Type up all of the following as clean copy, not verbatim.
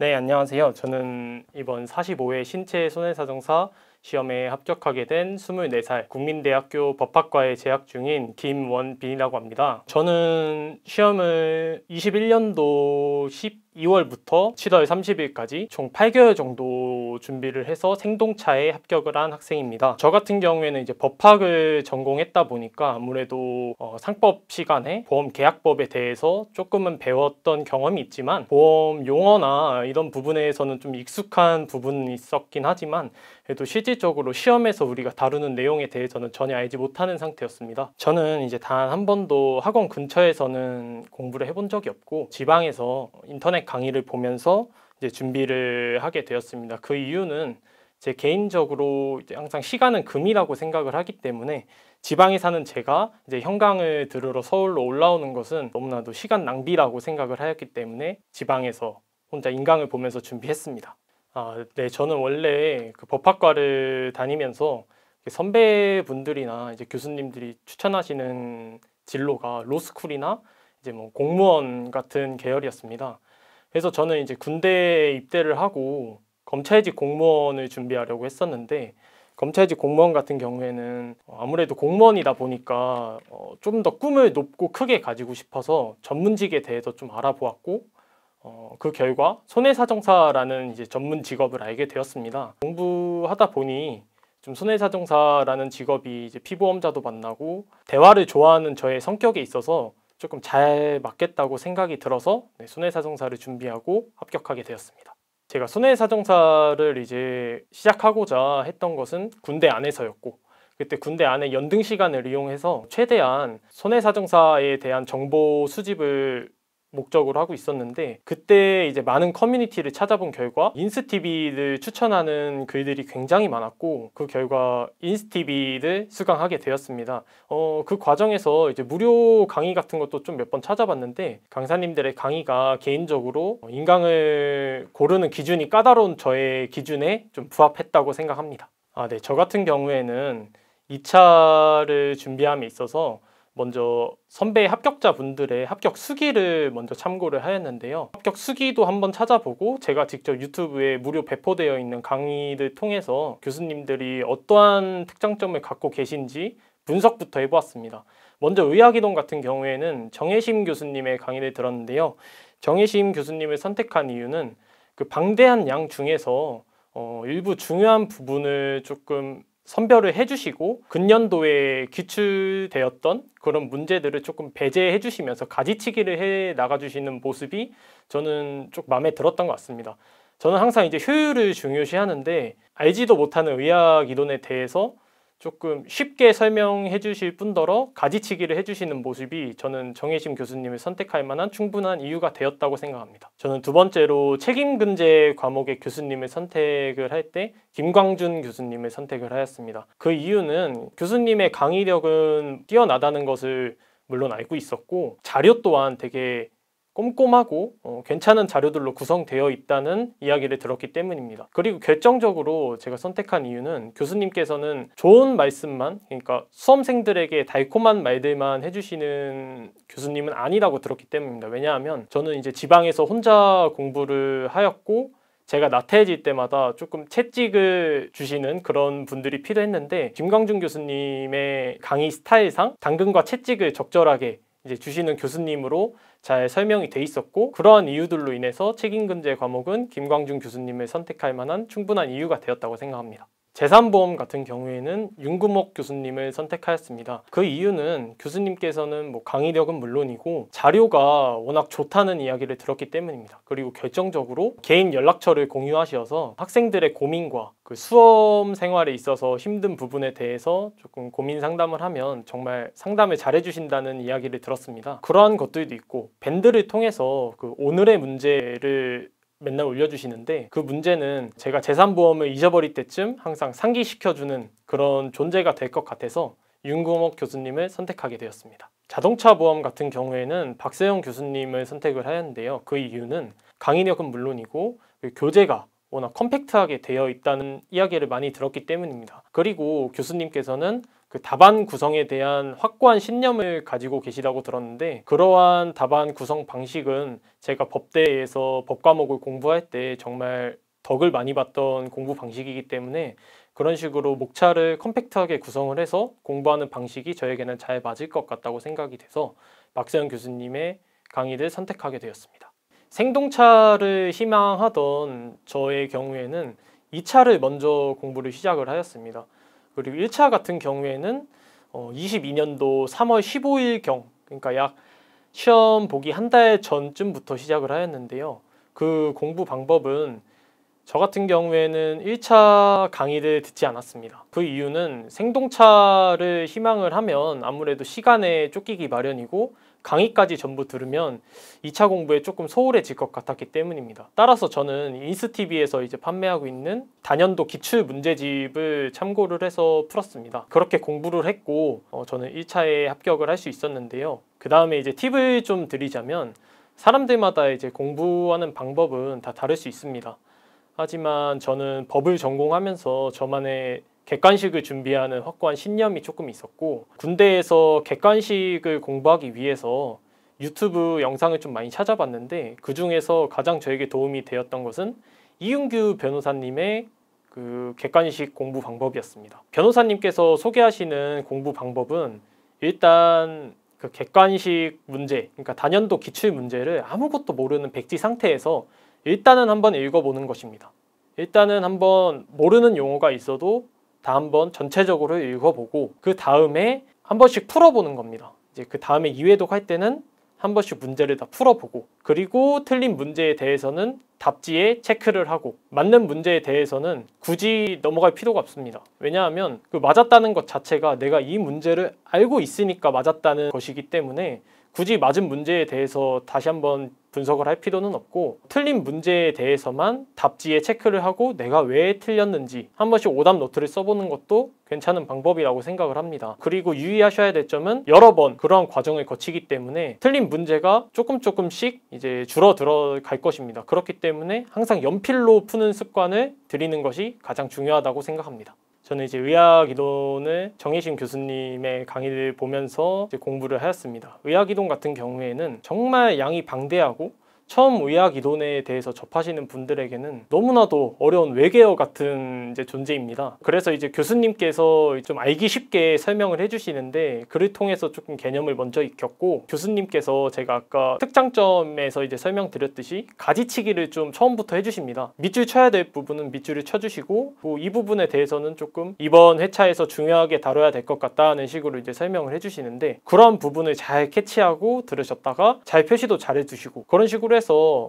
네, 안녕하세요. 저는 이번 45회 신체 손해사정사 시험에 합격하게 된 24살 국민대학교 법학과에 재학 중인 김원빈이라고 합니다. 저는 시험을 21년도 12월부터 7월 30일까지 총 8개월 정도 준비를 해서 생동차에 합격을 한 학생입니다. 저 같은 경우에는 이제 법학을 전공했다 보니까 아무래도 상법 시간에 보험 계약법에 대해서 조금은 배웠던 경험이 있지만 보험 용어나 이런 부분에서는 좀 익숙한 부분이 있었긴 하지만 그래도 실질적으로 시험에서 우리가 다루는 내용에 대해서는 전혀 알지 못하는 상태였습니다. 저는 이제 단 한 번도 학원 근처에서는 공부를 해본 적이 없고 지방에서 인터넷 강의를 보면서 이제 준비를 하게 되었습니다. 그 이유는 제 개인적으로 이제 항상 시간은 금이라고 생각을 하기 때문에 지방에 사는 제가 이제 현강을 들으러 서울로 올라오는 것은 너무나도 시간 낭비라고 생각을 하였기 때문에 지방에서 혼자 인강을 보면서 준비했습니다. 네, 저는 원래 그 법학과를 다니면서 선배분들이나 이제 교수님들이 추천하시는 진로가 로스쿨이나 이제 뭐 공무원 같은 계열이었습니다. 그래서 저는 이제 군대에 입대를 하고 검찰직 공무원을 준비하려고 했었는데 검찰직 공무원 같은 경우에는 아무래도 공무원이다 보니까 좀 더 꿈을 높고 크게 가지고 싶어서 전문직에 대해서 좀 알아보았고 그 결과 손해사정사라는 이제 전문 직업을 알게 되었습니다. 공부하다 보니 좀 손해사정사라는 직업이 이제 피보험자도 만나고 대화를 좋아하는 저의 성격에 있어서 조금 잘 맞겠다고 생각이 들어서 손해사정사를 준비하고 합격하게 되었습니다. 제가 손해사정사를 이제 시작하고자 했던 것은 군대 안에서였고 그때 군대 안에 연등 시간을 이용해서 최대한 손해사정사에 대한 정보 수집을 목적으로 하고 있었는데 그때 이제 많은 커뮤니티를 찾아본 결과 인스TV를 추천하는 글들이 굉장히 많았고 그 결과 인스TV를 수강하게 되었습니다. 그 과정에서 이제 무료 강의 같은 것도 좀 몇 번 찾아봤는데 강사님들의 강의가 개인적으로 인강을 고르는 기준이 까다로운 저의 기준에 좀 부합했다고 생각합니다. 네, 저 같은 경우에는 2차를 준비함에 있어서 먼저 선배 합격자분들의 합격 수기를 먼저 참고를 하였는데요. 합격 수기도 한번 찾아보고 제가 직접 유튜브에 무료 배포되어 있는 강의를 통해서 교수님들이 어떠한 특장점을 갖고 계신지 분석부터 해보았습니다. 먼저 의학이론 같은 경우에는 정혜심 교수님의 강의를 들었는데요. 정혜심 교수님을 선택한 이유는 그 방대한 양 중에서 일부 중요한 부분을 조금 선별을 해주시고 근년도에 기출되었던 그런 문제들을 조금 배제해주시면서 가지치기를 해 나가주시는 모습이 저는 좀 마음에 들었던 것 같습니다. 저는 항상 이제 효율을 중요시하는데 알지도 못하는 의학 이론에 대해서 조금 쉽게 설명해 주실 뿐더러 가지치기를 해주시는 모습이 저는 정혜심 교수님을 선택할 만한 충분한 이유가 되었다고 생각합니다. 저는 두 번째로 책임근제 과목의 교수님을 선택을 할 때 김광준 교수님을 선택을 하였습니다. 그 이유는 교수님의 강의력은 뛰어나다는 것을 물론 알고 있었고 자료 또한 되게 꼼꼼하고 괜찮은 자료들로 구성되어 있다는 이야기를 들었기 때문입니다. 그리고 결정적으로 제가 선택한 이유는 교수님께서는 좋은 말씀만, 그러니까 수험생들에게 달콤한 말들만 해주시는 교수님은 아니라고 들었기 때문입니다. 왜냐하면 저는 이제 지방에서 혼자 공부를 하였고 제가 나태해질 때마다 조금 채찍을 주시는 그런 분들이 필요했는데 김광준 교수님의 강의 스타일상 당근과 채찍을 적절하게 이제 주시는 교수님으로 잘 설명이 돼 있었고 그러한 이유들로 인해서 책임근제 과목은 김광준 교수님을 선택할 만한 충분한 이유가 되었다고 생각합니다. 재산보험 같은 경우에는 윤구목 교수님을 선택하였습니다. 그 이유는 교수님께서는 뭐 강의력은 물론이고 자료가 워낙 좋다는 이야기를 들었기 때문입니다. 그리고 결정적으로 개인 연락처를 공유하셔서 학생들의 고민과 그 수험 생활에 있어서 힘든 부분에 대해서 조금 고민 상담을 하면 정말 상담을 잘해주신다는 이야기를 들었습니다. 그러한 것들도 있고 밴드를 통해서 그 오늘의 문제를 맨날 올려주시는데 그 문제는 제가 재산보험을 잊어버릴 때쯤 항상 상기시켜주는 그런 존재가 될 것 같아서 윤구목 교수님을 선택하게 되었습니다. 자동차 보험 같은 경우에는 박세영 교수님을 선택을 하였는데요. 그 이유는 강의력은 물론이고 교재가 워낙 컴팩트하게 되어 있다는 이야기를 많이 들었기 때문입니다. 그리고 교수님께서는 그 답안 구성에 대한 확고한 신념을 가지고 계시다고 들었는데, 그러한 답안 구성 방식은 제가 법대에서 법과목을 공부할 때 정말 덕을 많이 봤던 공부 방식이기 때문에 그런 식으로 목차를 컴팩트하게 구성을 해서 공부하는 방식이 저에게는 잘 맞을 것 같다고 생각이 돼서 박세현 교수님의 강의를 선택하게 되었습니다. 생동차를 희망하던 저의 경우에는 2차를 먼저 공부를 시작을 하였습니다. 그리고 1차 같은 경우에는 22년도 3월 15일경, 그러니까 약 시험 보기 한 달 전쯤부터 시작을 하였는데요. 그 공부 방법은 저 같은 경우에는 1차 강의를 듣지 않았습니다. 그 이유는 생동차를 희망을 하면 아무래도 시간에 쫓기기 마련이고 강의까지 전부 들으면 2차 공부에 조금 소홀해질 것 같았기 때문입니다. 따라서 저는 인스TV에서 이제 판매하고 있는 단연도 기출 문제집을 참고를 해서 풀었습니다. 그렇게 공부를 했고 저는 1차에 합격을 할 수 있었는데요. 그 다음에 이제 팁을 좀 드리자면, 사람들마다 이제 공부하는 방법은 다 다를 수 있습니다. 하지만 저는 법을 전공하면서 저만의 객관식을 준비하는 확고한 신념이 조금 있었고, 군대에서 객관식을 공부하기 위해서 유튜브 영상을 좀 많이 찾아봤는데, 그 중에서 가장 저에게 도움이 되었던 것은 이윤규 변호사님의 그 객관식 공부 방법이었습니다. 변호사님께서 소개하시는 공부 방법은 일단 그 객관식 문제, 그러니까 단연도 기출 문제를 아무것도 모르는 백지 상태에서 일단은 한번 읽어보는 것입니다. 일단은 한번 모르는 용어가 있어도 다 한번 전체적으로 읽어보고 그 다음에 한 번씩 풀어보는 겁니다. 이제 그 다음에 2회독 할 때는 한 번씩 문제를 다 풀어보고, 그리고 틀린 문제에 대해서는 답지에 체크를 하고, 맞는 문제에 대해서는 굳이 넘어갈 필요가 없습니다. 왜냐하면 그 맞았다는 것 자체가 내가 이 문제를 알고 있으니까 맞았다는 것이기 때문에 굳이 맞은 문제에 대해서 다시 한번 분석을 할 필요는 없고, 틀린 문제에 대해서만 답지에 체크를 하고 내가 왜 틀렸는지 한 번씩 오답 노트를 써보는 것도 괜찮은 방법이라고 생각을 합니다. 그리고 유의하셔야 될 점은 여러 번 그러한 과정을 거치기 때문에 틀린 문제가 조금씩 이제 줄어들어갈 것입니다. 그렇기 때문에 항상 연필로 푸는 습관을 들이는 것이 가장 중요하다고 생각합니다. 저는 이제 의학이론을 정혜심 교수님의 강의를 보면서 이제 공부를 하였습니다. 의학이론 같은 경우에는 정말 양이 방대하고 처음 의학이론에 대해서 접하시는 분들에게는 너무나도 어려운 외계어 같은 이제 존재입니다. 그래서 이제 교수님께서 좀 알기 쉽게 설명을 해주시는데, 그를 통해서 조금 개념을 먼저 익혔고, 교수님께서 제가 아까 특장점에서 이제 설명드렸듯이 가지치기를 좀 처음부터 해주십니다. 밑줄 쳐야 될 부분은 밑줄을 쳐주시고, 뭐 이 부분에 대해서는 조금 이번 회차에서 중요하게 다뤄야 될 것 같다는 식으로 이제 설명을 해주시는데, 그런 부분을 잘 캐치하고 들으셨다가 잘 표시도 잘 해주시고 그런 식으로 해서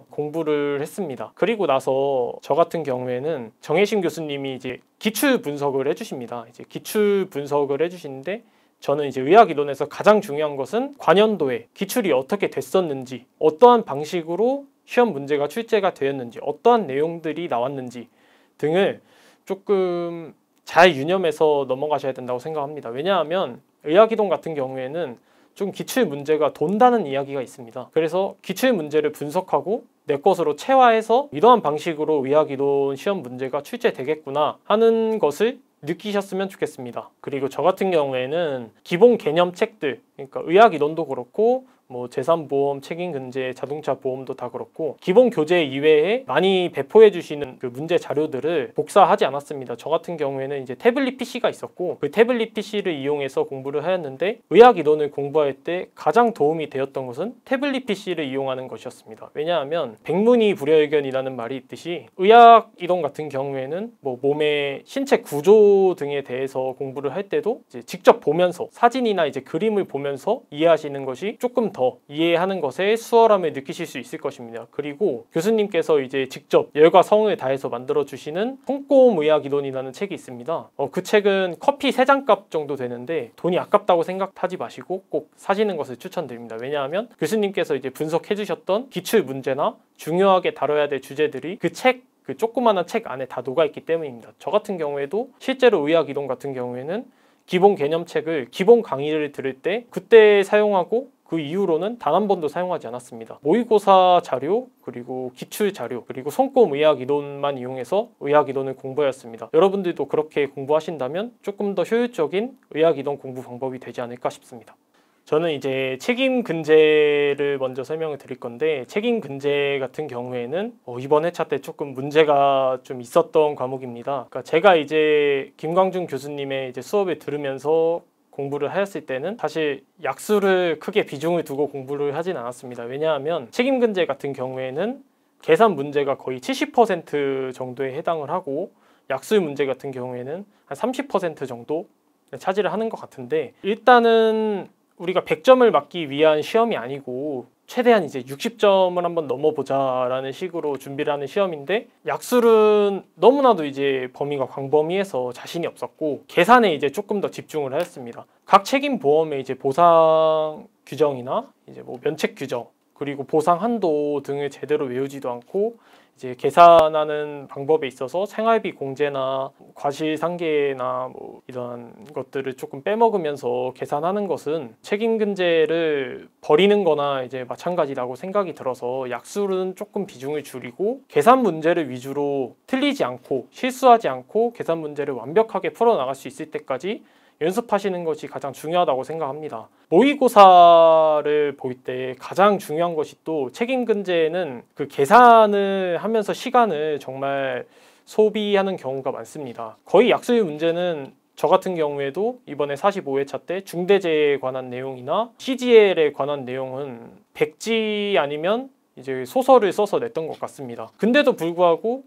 공부를 했습니다. 그리고 나서 저 같은 경우에는 정혜심 교수님이 이제 기출 분석을 해주십니다. 이제 기출 분석을 해주시는데, 저는 이제 의학이론에서 가장 중요한 것은 관연도에 기출이 어떻게 됐었는지, 어떠한 방식으로 시험 문제가 출제가 되었는지, 어떠한 내용들이 나왔는지 등을 조금 잘 유념해서 넘어가셔야 된다고 생각합니다. 왜냐하면 의학이론 같은 경우에는 좀 기출 문제가 돈다는 이야기가 있습니다. 그래서 기출 문제를 분석하고 내 것으로 체화해서 이러한 방식으로 의학이론 시험 문제가 출제되겠구나 하는 것을 느끼셨으면 좋겠습니다. 그리고 저 같은 경우에는 기본 개념 책들, 그러니까 의학이론도 그렇고 뭐 재산보험, 책임근제, 자동차 보험도 다 그렇고 기본 교재 이외에 많이 배포해 주시는 그 문제 자료들을 복사하지 않았습니다. 저 같은 경우에는 이제 태블릿 PC가 있었고 그 태블릿 PC를 이용해서 공부를 하였는데, 의학이론을 공부할 때 가장 도움이 되었던 것은 태블릿 PC를 이용하는 것이었습니다. 왜냐하면 백문이 불여일견이라는 말이 있듯이 의학이론 같은 경우에는 뭐 몸의 신체 구조 등에 대해서 공부를 할 때도 이제 직접 보면서 사진이나 이제 그림을 보면서 이해하시는 것이 조금 더 이해하는 것에 수월함을 느끼실 수 있을 것입니다. 그리고 교수님께서 이제 직접 열과 성을 다해서 만들어 주시는 손꼼의학이론이라는 책이 있습니다. 그 책은 커피 3잔값 정도 되는데 돈이 아깝다고 생각하지 마시고 꼭 사시는 것을 추천드립니다. 왜냐하면 교수님께서 이제 분석해 주셨던 기출 문제나 중요하게 다뤄야 될 주제들이 그 조그마한 책 안에 다 녹아 있기 때문입니다. 저 같은 경우에도 실제로 의학이론 같은 경우에는 기본 개념 책을 기본 강의를 들을 때 그때 사용하고 그 이후로는 단 한 번도 사용하지 않았습니다. 모의고사 자료, 그리고 기출 자료, 그리고 손금 의학 이론만 이용해서 의학 이론을 공부하였습니다. 여러분들도 그렇게 공부하신다면 조금 더 효율적인 의학 이론 공부 방법이 되지 않을까 싶습니다. 저는 이제 책임 근제를 먼저 설명을 드릴 건데, 책임 근제 같은 경우에는 이번 회차 때 조금 문제가 좀 있었던 과목입니다. 그러니까 제가 이제 김광준 교수님의 이제 수업을 들으면서 공부를 하였을 때는 사실 약수를 크게 비중을 두고 공부를 하진 않았습니다. 왜냐하면 책임 근제 같은 경우에는 계산 문제가 거의 70% 정도에 해당을 하고, 약수 문제 같은 경우에는 한 30% 정도 차지를 하는 것 같은데, 일단은 우리가 100점을 맞기 위한 시험이 아니고 최대한 이제 60점을 한번 넘어보자 라는 식으로 준비를 하는 시험인데, 약술은 너무나도 이제 범위가 광범위해서 자신이 없었고, 계산에 이제 조금 더 집중을 하였습니다. 각 책임 보험의 이제 보상 규정이나 이제 뭐 면책 규정, 그리고 보상 한도 등을 제대로 외우지도 않고, 이제 계산하는 방법에 있어서 생활비 공제나 과실상계나 뭐 이런 것들을 조금 빼먹으면서 계산하는 것은 책임근제를 버리는 거나 이제 마찬가지라고 생각이 들어서, 약술은 조금 비중을 줄이고 계산 문제를 위주로 틀리지 않고 실수하지 않고 계산 문제를 완벽하게 풀어나갈 수 있을 때까지 연습하시는 것이 가장 중요하다고 생각합니다. 모의고사를 볼 때 가장 중요한 것이 또 책임근제는 그 계산을 하면서 시간을 정말 소비하는 경우가 많습니다. 거의 약수의 문제는 저 같은 경우에도 이번에 45회차 때 중대재해에 관한 내용이나 CGL에 관한 내용은 100지 아니면 이제 소설을 써서 냈던 것 같습니다. 근데도 불구하고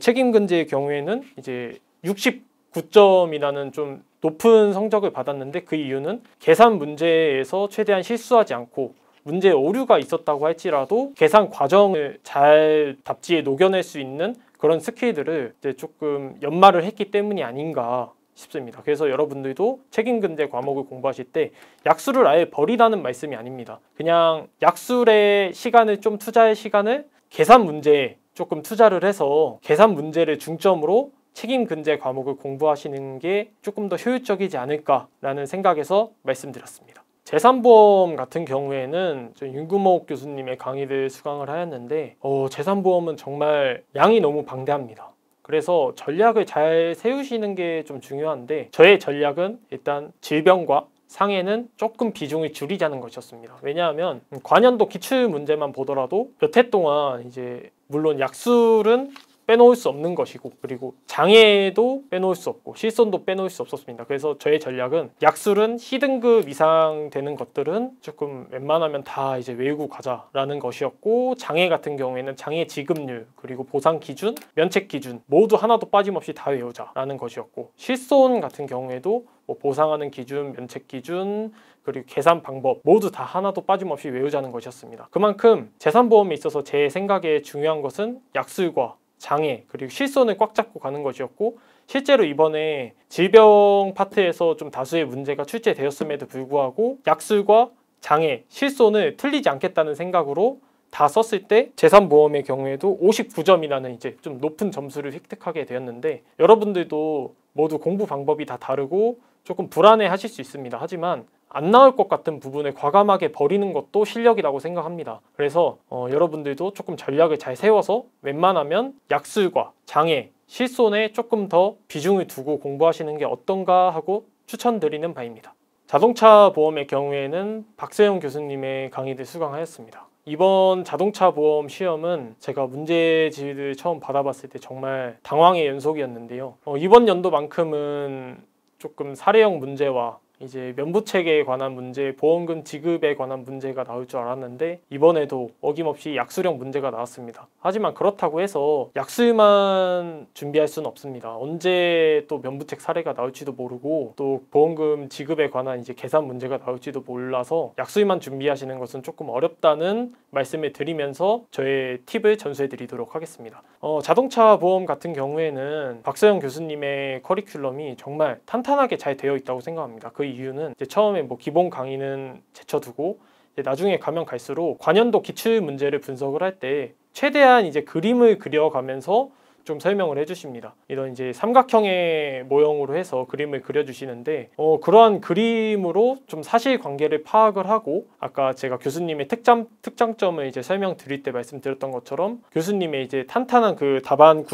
책임근제의 경우에는 이제 69점이라는 좀 높은 성적을 받았는데, 그 이유는 계산 문제에서 최대한 실수하지 않고 문제에 오류가 있었다고 할지라도 계산 과정을 잘 답지에 녹여낼 수 있는 그런 스킬들을 이제 조금 연마를 했기 때문이 아닌가 싶습니다. 그래서 여러분들도 책임근제 과목을 공부하실 때 약수를 아예 버리라는 말씀이 아닙니다. 그냥 약술의 시간을 좀 투자할 시간을 계산 문제에 조금 투자를 해서 계산 문제를 중점으로 책임근제 과목을 공부하시는 게 조금 더 효율적이지 않을까라는 생각에서 말씀드렸습니다. 재산보험 같은 경우에는 윤금옥 교수님의 강의를 수강을 하였는데, 재산보험은 정말 양이 너무 방대합니다. 그래서 전략을 잘 세우시는 게 좀 중요한데, 저의 전략은 일단 질병과 상해는 조금 비중을 줄이자는 것이었습니다. 왜냐하면 관연도 기출 문제만 보더라도 몇 해 동안 이제 물론 약술은 빼놓을 수 없는 것이고, 그리고 장애도 빼놓을 수 없고 실손도 빼놓을 수 없었습니다. 그래서 저의 전략은 약술은 C등급 이상 되는 것들은 조금 웬만하면 다 이제 외우고 가자라는 것이었고, 장애 같은 경우에는 장애 지급률, 그리고 보상 기준, 면책 기준 모두 하나도 빠짐없이 다 외우자라는 것이었고, 실손 같은 경우에도 뭐 보상하는 기준, 면책 기준, 그리고 계산 방법 모두 다 하나도 빠짐없이 외우자는 것이었습니다. 그만큼 재산보험에 있어서 제 생각에 중요한 것은 약술과 장애, 그리고 실손을 꽉 잡고 가는 것이었고, 실제로 이번에 질병 파트에서 좀 다수의 문제가 출제되었음에도 불구하고 약술과 장애, 실손을 틀리지 않겠다는 생각으로 다 썼을 때 재산보험의 경우에도 59점이라는 이제 좀 높은 점수를 획득하게 되었는데, 여러분들도 모두 공부 방법이 다 다르고 조금 불안해 하실 수 있습니다. 하지만 안 나올 것 같은 부분을 과감하게 버리는 것도 실력이라고 생각합니다. 그래서 여러분들도 조금 전략을 잘 세워서 웬만하면 약술과 장애, 실손에 조금 더 비중을 두고 공부하시는 게 어떤가 하고 추천드리는 바입니다. 자동차 보험의 경우에는 박세영 교수님의 강의를 수강하였습니다. 이번 자동차 보험 시험은 제가 문제집을 처음 받아봤을 때 정말 당황의 연속이었는데요. 이번 연도만큼은 조금 사례형 문제와 이제 면부책에 관한 문제, 보험금 지급에 관한 문제가 나올 줄 알았는데, 이번에도 어김없이 약수령 문제가 나왔습니다. 하지만 그렇다고 해서 약수만 준비할 수는 없습니다. 언제 또 면부책 사례가 나올지도 모르고, 또 보험금 지급에 관한 이제 계산 문제가 나올지도 몰라서 약수만 준비하시는 것은 조금 어렵다는 말씀을 드리면서 저의 팁을 전수해 드리도록 하겠습니다. 자동차 보험 같은 경우에는 박서영 교수님의 커리큘럼이 정말 탄탄하게 잘 되어 있다고 생각합니다. 그 이유는 이제 처음에 뭐 기본 강의는 제쳐두고, 이제 나중에 가면 갈수록 관연도 기출 문제를 분석을 할 때 최대한 이제 그림을 그려가면서 좀 설명을 해주십니다. 이런 이제 삼각형의 모형으로 해서 그림을 그려주시는데 그러한 그림으로 좀 사실관계를 파악을 하고, 아까 제가 교수님의 특장점을 이제 설명드릴 때 말씀드렸던 것처럼 교수님의 이제 탄탄한 그 답안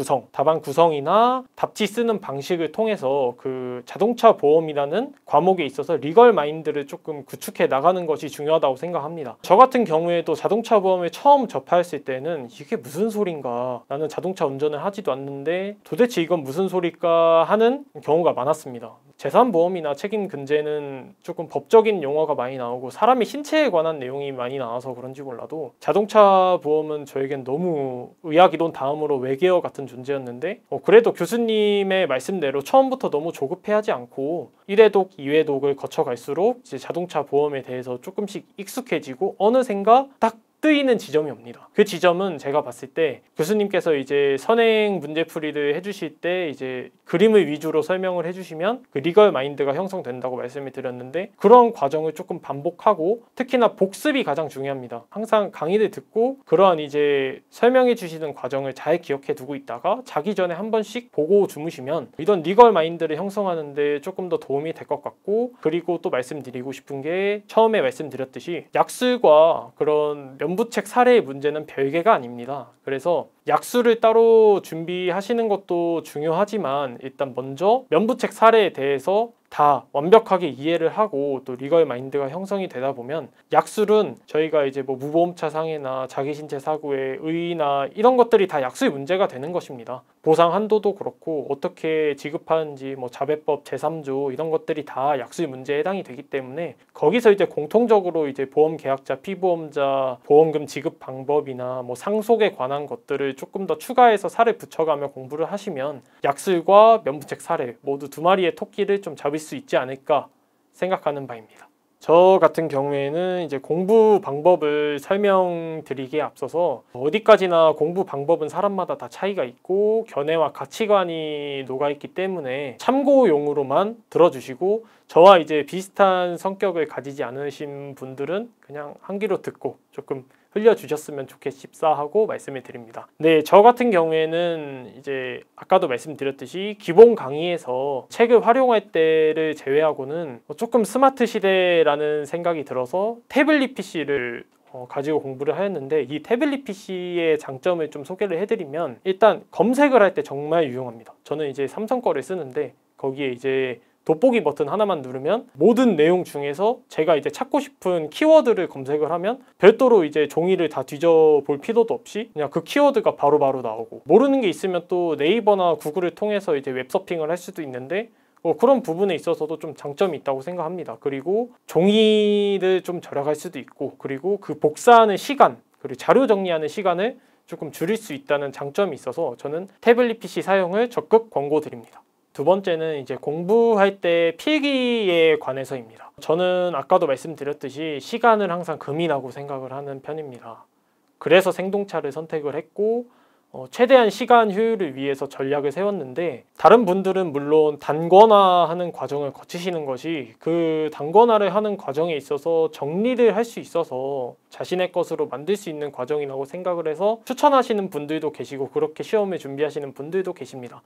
구성이나 답지 쓰는 방식을 통해서 그 자동차 보험이라는 과목에 있어서 리걸 마인드를 조금 구축해 나가는 것이 중요하다고 생각합니다. 저 같은 경우에도 자동차 보험을 처음 접하였을 때는 이게 무슨 소린가, 나는 자동차 운전을 하지도 않는데 도대체 이건 무슨 소릴까 하는 경우가 많았습니다. 재산보험이나 책임근제는 조금 법적인 용어가 많이 나오고 사람의 신체에 관한 내용이 많이 나와서 그런지 몰라도 자동차 보험은 저에겐 너무 의학이론 다음으로 외계어 같은 존재였는데 그래도 교수님의 말씀대로 처음부터 너무 조급해하지 않고 1회독, 2회독을 거쳐갈수록 이제 자동차 보험에 대해서 조금씩 익숙해지고 어느샌가 딱 뜨이는 지점이 옵니다. 그 지점은 제가 봤을 때 교수님께서 이제 선행 문제풀이를 해주실 때 이제 그림을 위주로 설명을 해주시면 그 리걸 마인드가 형성된다고 말씀을 드렸는데, 그런 과정을 조금 반복하고 특히나 복습이 가장 중요합니다. 항상 강의를 듣고 그러한 이제 설명해 주시는 과정을 잘 기억해 두고 있다가 자기 전에 한 번씩 보고 주무시면 이런 리걸 마인드를 형성하는데 조금 더 도움이 될 것 같고, 그리고 또 말씀드리고 싶은 게 처음에 말씀드렸듯이 약술과 그런 연부책 사례의 문제는 별개가 아닙니다. 그래서 약수를 따로 준비하시는 것도 중요하지만 일단 먼저 면부책 사례에 대해서 다 완벽하게 이해를 하고 또 리걸 마인드가 형성이 되다 보면, 약술은 저희가 이제 뭐 무보험차 상해나 자기신체 사고의 의의나 이런 것들이 다 약수의 문제가 되는 것입니다. 보상 한도도 그렇고 어떻게 지급하는지, 뭐 자배법 제3조 이런 것들이 다 약수의 문제에 해당이 되기 때문에 거기서 이제 공통적으로 이제 보험계약자, 피보험자 보험금 지급 방법이나 뭐 상속에 관한 것들을 조금 더 추가해서 사례 붙여가며 공부를 하시면 약술과 면부책 사례 모두 두 마리의 토끼를 좀 잡을 수 있지 않을까 생각하는 바입니다. 저 같은 경우에는 이제 공부 방법을 설명드리기에 앞서서 어디까지나 공부 방법은 사람마다 다 차이가 있고 견해와 가치관이 녹아있기 때문에 참고용으로만 들어주시고, 저와 이제 비슷한 성격을 가지지 않으신 분들은 그냥 한 귀로 듣고 조금 흘려주셨으면 좋겠습니다 하고 말씀을 드립니다. 네, 저 같은 경우에는 이제 아까도 말씀드렸듯이 기본 강의에서 책을 활용할 때를 제외하고는 조금 스마트 시대라는 생각이 들어서 태블릿 PC를 가지고 공부를 하였는데, 이 태블릿 PC의 장점을 좀 소개를 해드리면 일단 검색을 할 때 정말 유용합니다. 저는 이제 삼성 거를 쓰는데 거기에 이제 돋보기 버튼 하나만 누르면 모든 내용 중에서 제가 이제 찾고 싶은 키워드를 검색을 하면 별도로 이제 종이를 다 뒤져볼 필요도 없이 그냥 그 키워드가 바로바로 나오고, 모르는 게 있으면 또 네이버나 구글을 통해서 이제 웹서핑을 할 수도 있는데 그런 부분에 있어서도 좀 장점이 있다고 생각합니다. 그리고 종이를 좀 절약할 수도 있고, 그리고 그 복사하는 시간, 그리고 자료 정리하는 시간을 조금 줄일 수 있다는 장점이 있어서 저는 태블릿 PC 사용을 적극 권고드립니다. 두 번째는 이제 공부할 때 필기에 관해서입니다. 저는 아까도 말씀드렸듯이 시간을 항상 금이라고 생각을 하는 편입니다. 그래서 생동차를 선택을 했고 최대한 시간 효율을 위해서 전략을 세웠는데, 다른 분들은 물론 단권화하는 과정을 거치시는 것이 그 단권화를 하는 과정에 있어서 정리를 할 수 있어서 자신의 것으로 만들 수 있는 과정이라고 생각을 해서 추천하시는 분들도 계시고 그렇게 시험을 준비하시는 분들도 계십니다.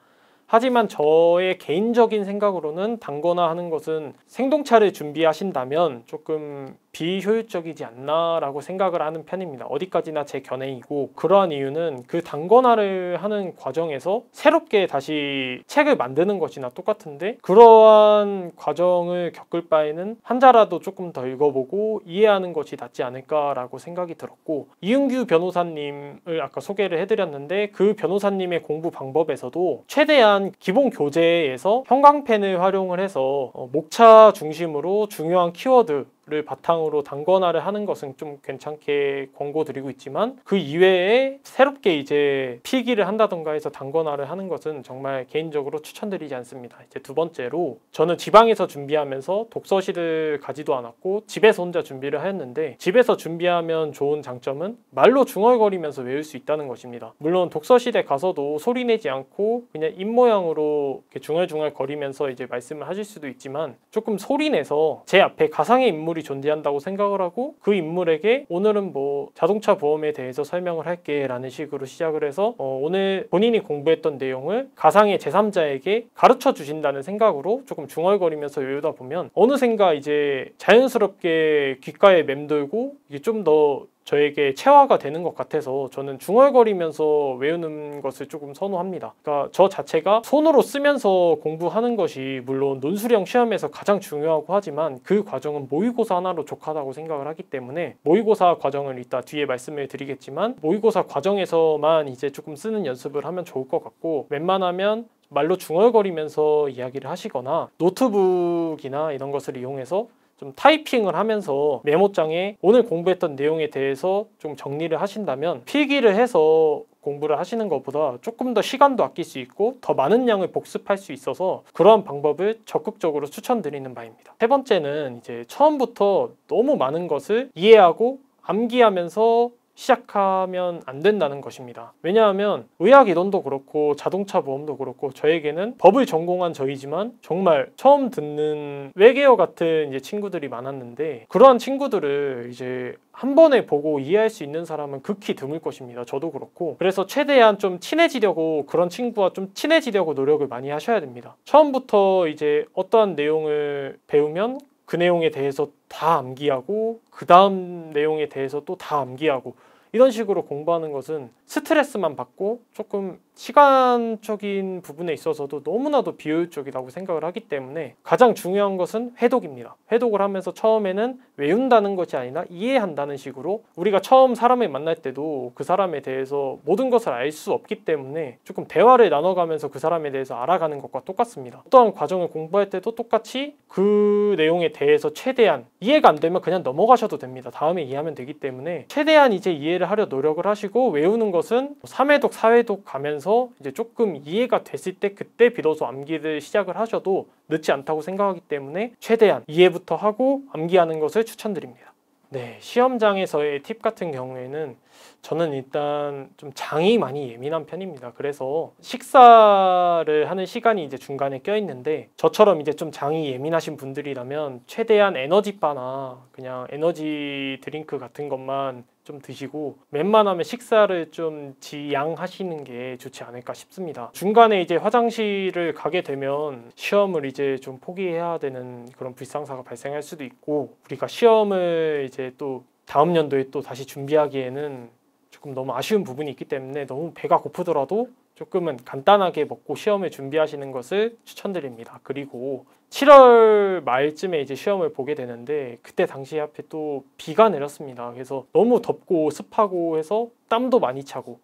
하지만 저의 개인적인 생각으로는 단권화하는 것은 생동차를 준비하신다면 조금 비효율적이지 않나라고 생각을 하는 편입니다. 어디까지나 제 견해이고, 그러한 이유는 그 단권화를 하는 과정에서 새롭게 다시 책을 만드는 것이나 똑같은데, 그러한 과정을 겪을 바에는 한자라도 조금 더 읽어보고 이해하는 것이 낫지 않을까라고 생각이 들었고, 이은규 변호사님을 아까 소개를 해드렸는데 그 변호사님의 공부 방법에서도 최대한 기본 교재에서 형광펜을 활용을 해서 목차 중심으로 중요한 키워드 를 바탕으로 단권화를 하는 것은 좀 괜찮게 권고드리고 있지만, 그 이외에 새롭게 이제 필기를 한다던가 해서 단권화를 하는 것은 정말 개인적으로 추천드리지 않습니다. 이제 두 번째로 저는 지방에서 준비하면서 독서실을 가지도 않았고 집에서 혼자 준비를 하였는데, 집에서 준비하면 좋은 장점은 말로 중얼거리면서 외울 수 있다는 것입니다. 물론 독서실에 가서도 소리 내지 않고 그냥 입모양으로 이렇게 중얼중얼 거리면서 이제 말씀을 하실 수도 있지만, 조금 소리 내서 제 앞에 가상의 인물이 인물이 존재한다고 생각을 하고 그 인물에게 오늘은 뭐 자동차 보험에 대해서 설명을 할게 라는 식으로 시작을 해서 오늘 본인이 공부했던 내용을 가상의 제3자에게 가르쳐 주신다는 생각으로 조금 중얼거리면서 외우다 보면 어느샌가 이제 자연스럽게 귓가에 맴돌고 이게 좀 더 저에게 체화가 되는 것 같아서 저는 중얼거리면서 외우는 것을 조금 선호합니다. 그러니까 저 자체가 손으로 쓰면서 공부하는 것이 물론 논술형 시험에서 가장 중요하고 하지만 그 과정은 모의고사 하나로 족하다고 생각을 하기 때문에 모의고사 과정을 이따 뒤에 말씀을 드리겠지만 모의고사 과정에서만 이제 조금 쓰는 연습을 하면 좋을 것 같고 웬만하면 말로 중얼거리면서 이야기를 하시거나 노트북이나 이런 것을 이용해서 좀 타이핑을 하면서 메모장에 오늘 공부했던 내용에 대해서 좀 정리를 하신다면 필기를 해서 공부를 하시는 것보다 조금 더 시간도 아낄 수 있고 더 많은 양을 복습할 수 있어서 그러한 방법을 적극적으로 추천드리는 바입니다. 세 번째는 이제 처음부터 너무 많은 것을 이해하고 암기하면서 시작하면 안 된다는 것입니다. 왜냐하면 의학이론도 그렇고 자동차 보험도 그렇고 저에게는 법을 전공한 저이지만 정말 처음 듣는 외계어 같은 이제 친구들이 많았는데 그러한 친구들을 이제 한 번에 보고 이해할 수 있는 사람은 극히 드물 것입니다. 저도 그렇고 그래서 최대한 좀 친해지려고 그런 친구와 좀 친해지려고 노력을 많이 하셔야 됩니다. 처음부터 이제 어떠한 내용을 배우면 그 내용에 대해서 다 암기하고 그 다음 내용에 대해서 또 다 암기하고 이런 식으로 공부하는 것은 스트레스만 받고 조금 시간적인 부분에 있어서도 너무나도 비효율적이라고 생각을 하기 때문에 가장 중요한 것은 회독입니다. 회독을 하면서 처음에는 외운다는 것이 아니라 이해한다는 식으로 우리가 처음 사람을 만날 때도 그 사람에 대해서 모든 것을 알 수 없기 때문에 조금 대화를 나눠가면서 그 사람에 대해서 알아가는 것과 똑같습니다. 어떠한 과정을 공부할 때도 똑같이 그 내용에 대해서 최대한 이해가 안 되면 그냥 넘어가셔도 됩니다. 다음에 이해하면 되기 때문에 최대한 이제 이해를 하려 노력을 하시고 외우는 것은 3회독, 4회독 가면서 이제 조금 이해가 됐을 때 그때 비로소 암기를 시작을 하셔도 늦지 않다고 생각하기 때문에 최대한 이해부터 하고 암기하는 것을 추천드립니다. 네, 시험장에서의 팁 같은 경우에는 저는 일단 좀 장이 많이 예민한 편입니다. 그래서 식사를 하는 시간이 이제 중간에 껴있는데 저처럼 이제 좀 장이 예민하신 분들이라면 최대한 에너지바나 그냥 에너지 드링크 같은 것만 좀 드시고 웬만하면 식사를 좀 지양하시는 게 좋지 않을까 싶습니다. 중간에 이제 화장실을 가게 되면 시험을 이제 좀 포기해야 되는 그런 불상사가 발생할 수도 있고 우리가 시험을 이제 또 다음 연도에 또 다시 준비하기에는 조금 너무 아쉬운 부분이 있기 때문에 너무 배가 고프더라도 조금은 간단하게 먹고 시험을 준비하시는 것을 추천드립니다. 그리고 7월 말쯤에 이제 시험을 보게 되는데 그때 당시 앞에 또 비가 내렸습니다. 그래서 너무 덥고 습하고 해서 땀도 많이 차고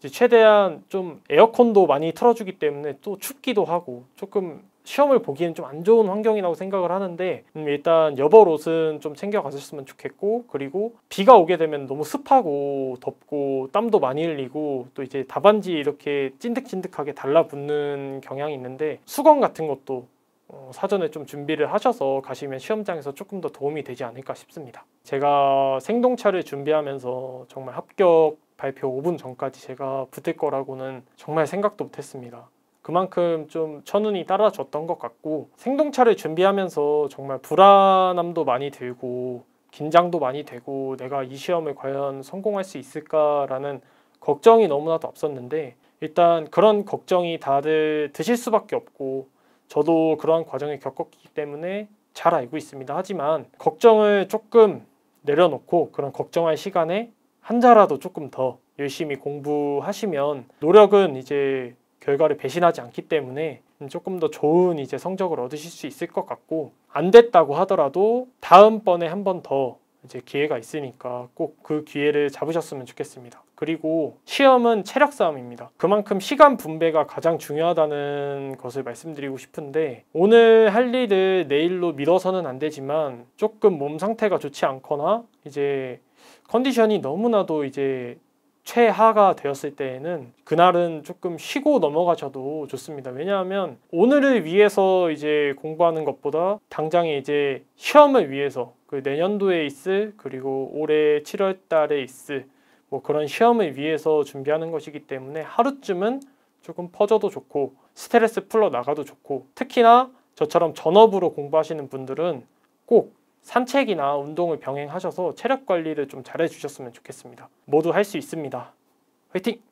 이제 최대한 좀 에어컨도 많이 틀어주기 때문에 또 춥기도 하고 조금 시험을 보기에는 좀 안 좋은 환경이라고 생각을 하는데 일단 여벌 옷은 좀 챙겨가셨으면 좋겠고 그리고 비가 오게 되면 너무 습하고 덥고 땀도 많이 흘리고 또 이제 답안지 이렇게 찐득찐득하게 달라붙는 경향이 있는데 수건 같은 것도 사전에 좀 준비를 하셔서 가시면 시험장에서 조금 더 도움이 되지 않을까 싶습니다. 제가 생동차를 준비하면서 정말 합격 발표 5분 전까지 제가 붙을 거라고는 정말 생각도 못했습니다. 그만큼 좀 천운이 따라줬던 것 같고 생동차를 준비하면서 정말 불안함도 많이 들고 긴장도 많이 되고 내가 이 시험을 과연 성공할 수 있을까라는 걱정이 너무나도 앞섰는데 일단 그런 걱정이 다들 드실 수밖에 없고 저도 그러한 과정을 겪었기 때문에 잘 알고 있습니다. 하지만 걱정을 조금 내려놓고 그런 걱정할 시간에 한자라도 조금 더 열심히 공부하시면 노력은 이제 결과를 배신하지 않기 때문에 조금 더 좋은 이제 성적을 얻으실 수 있을 것 같고 안 됐다고 하더라도 다음번에 한 번 더 이제 기회가 있으니까 꼭 그 기회를 잡으셨으면 좋겠습니다. 그리고 시험은 체력 싸움입니다. 그만큼 시간 분배가 가장 중요하다는 것을 말씀드리고 싶은데 오늘 할 일을 내일로 미뤄서는 안 되지만 조금 몸 상태가 좋지 않거나 이제 컨디션이 너무나도 이제 최하가 되었을 때에는 그날은 조금 쉬고 넘어가셔도 좋습니다. 왜냐하면 오늘을 위해서 이제 공부하는 것보다 당장에 이제 시험을 위해서 그 내년도에 있을 그리고 올해 7월 달에 있을 뭐 그런 시험을 위해서 준비하는 것이기 때문에 하루쯤은 조금 퍼져도 좋고 스트레스 풀러 나가도 좋고 특히나 저처럼 전업으로 공부하시는 분들은 꼭 산책이나 운동을 병행하셔서 체력 관리를 좀 잘해 주셨으면 좋겠습니다. 모두 할 수 있습니다. 화이팅!